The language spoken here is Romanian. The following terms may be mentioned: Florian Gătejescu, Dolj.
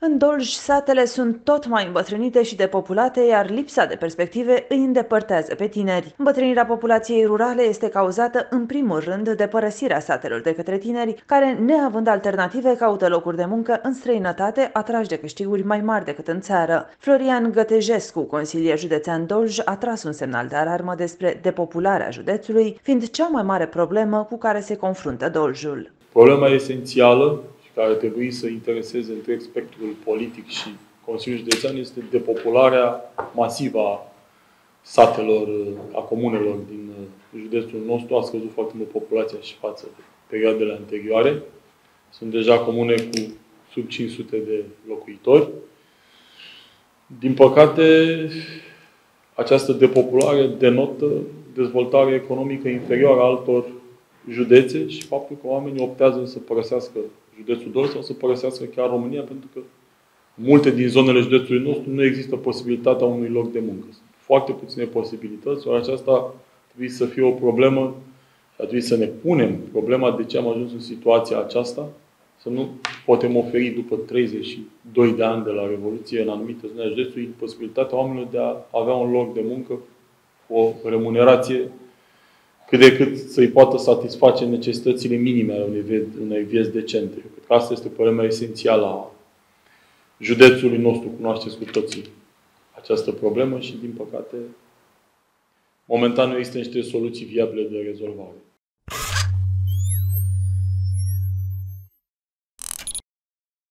În Dolj, satele sunt tot mai îmbătrânite și depopulate, iar lipsa de perspective îi îndepărtează pe tineri. Îmbătrânirea populației rurale este cauzată în primul rând de părăsirea satelor de către tineri, care, neavând alternative, caută locuri de muncă în străinătate, atrași de câștiguri mai mari decât în țară. Florian Gătejescu, consilier județean Dolj, a tras un semnal de alarmă despre depopularea județului, fiind cea mai mare problemă cu care se confruntă Doljul. Problema esențială care trebuie să intereseze întreg spectrul politic și Consiliul Județean este depopularea masivă a satelor, a comunelor din județul nostru. A scăzut foarte mult populația și față de perioadele anterioare. Sunt deja comune cu sub 500 de locuitori. Din păcate, această depopulare denotă dezvoltare economică interioară a altor județe și faptul că oamenii optează să părăsească județul Dolj sau să părăsească chiar România, pentru că multe din zonele județului nostru nu există posibilitatea unui loc de muncă. Sunt foarte puține posibilități, ori aceasta trebuie să fie o problemă și trebuie să ne punem problema de ce am ajuns în situația aceasta, să nu putem oferi după 32 de ani de la Revoluție în anumite zone județului posibilitatea oamenilor de a avea un loc de muncă cu o remunerație cât de cât să-i poată satisface necesitățile minime ale unei vieți decente. Cred că asta este problema esențială a județului nostru. Cunoașteți cu toții această problemă și, din păcate, momentan nu există niște soluții viabile de rezolvare.